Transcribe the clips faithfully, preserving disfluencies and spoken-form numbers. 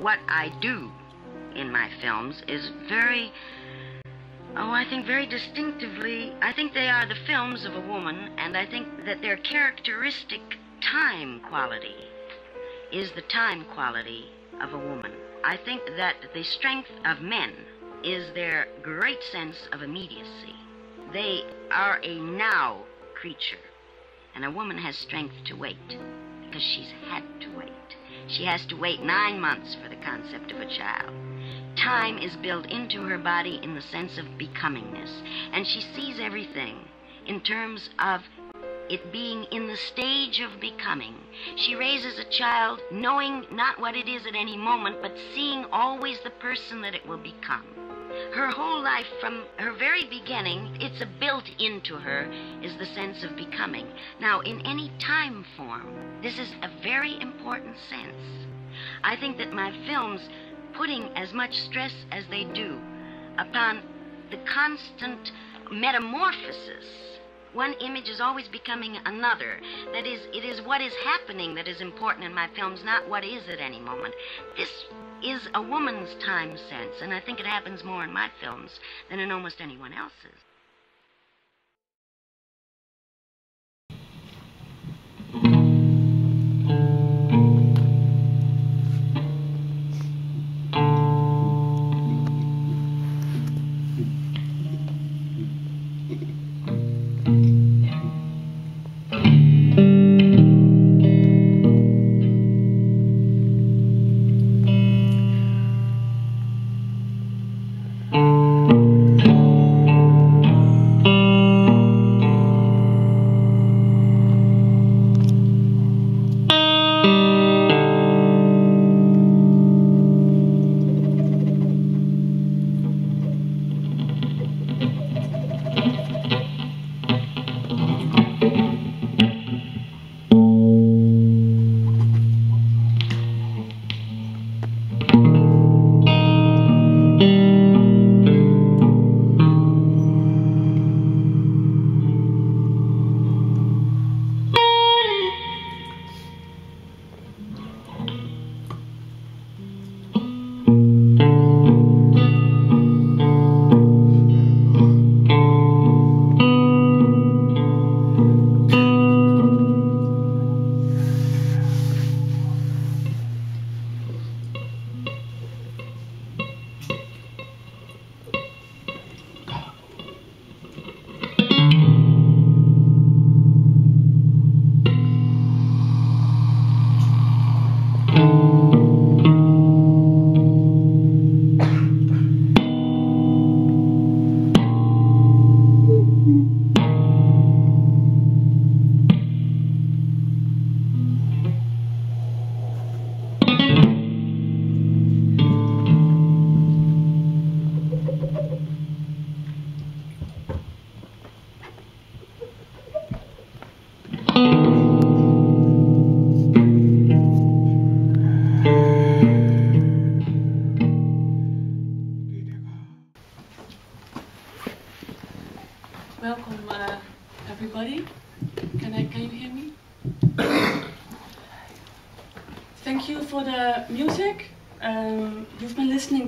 what I do in my films is very, oh, I think very distinctively, I think they are the films of a woman, and I think that their characteristic time quality is the time quality of a woman. I think that the strength of men is their great sense of immediacy. They are a now creature, and a woman has strength to wait because she's had to wait. She has to wait nine months for the concept of a child. Time is built into her body in the sense of becomingness, and she sees everything in terms of it being in the stage of becoming. She raises a child knowing not what it is at any moment, but seeing always the person that it will become. Her whole life, from her very beginning, it's built into her, is the sense of becoming. Now, in any time form, this is a very important sense. I think that my films, putting as much stress as they do upon the constant metamorphosis, one image is always becoming another. That is, it is what is happening that is important in my films, not what is at any moment. This is a woman's time sense, and I think it happens more in my films than in almost anyone else's.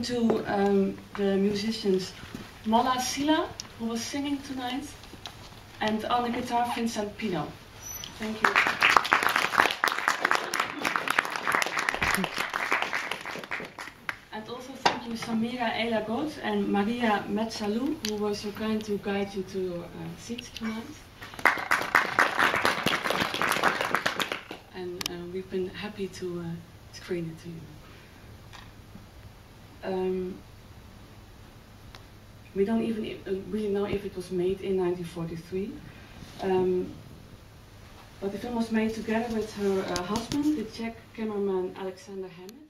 To um, the musicians Mala Sila, who was singing tonight, and on the guitar Vincent Pino. Thank you. And also thank you Samira Elagot and Maria Metsalu, who were so kind to guide you to your uh, seats tonight. And uh, we've been happy to uh, screen it to you. Um, we don't even uh, really know if it was made in nineteen forty-three, um, but the film was made together with her uh, husband, the Czech cameraman Alexander Hammid.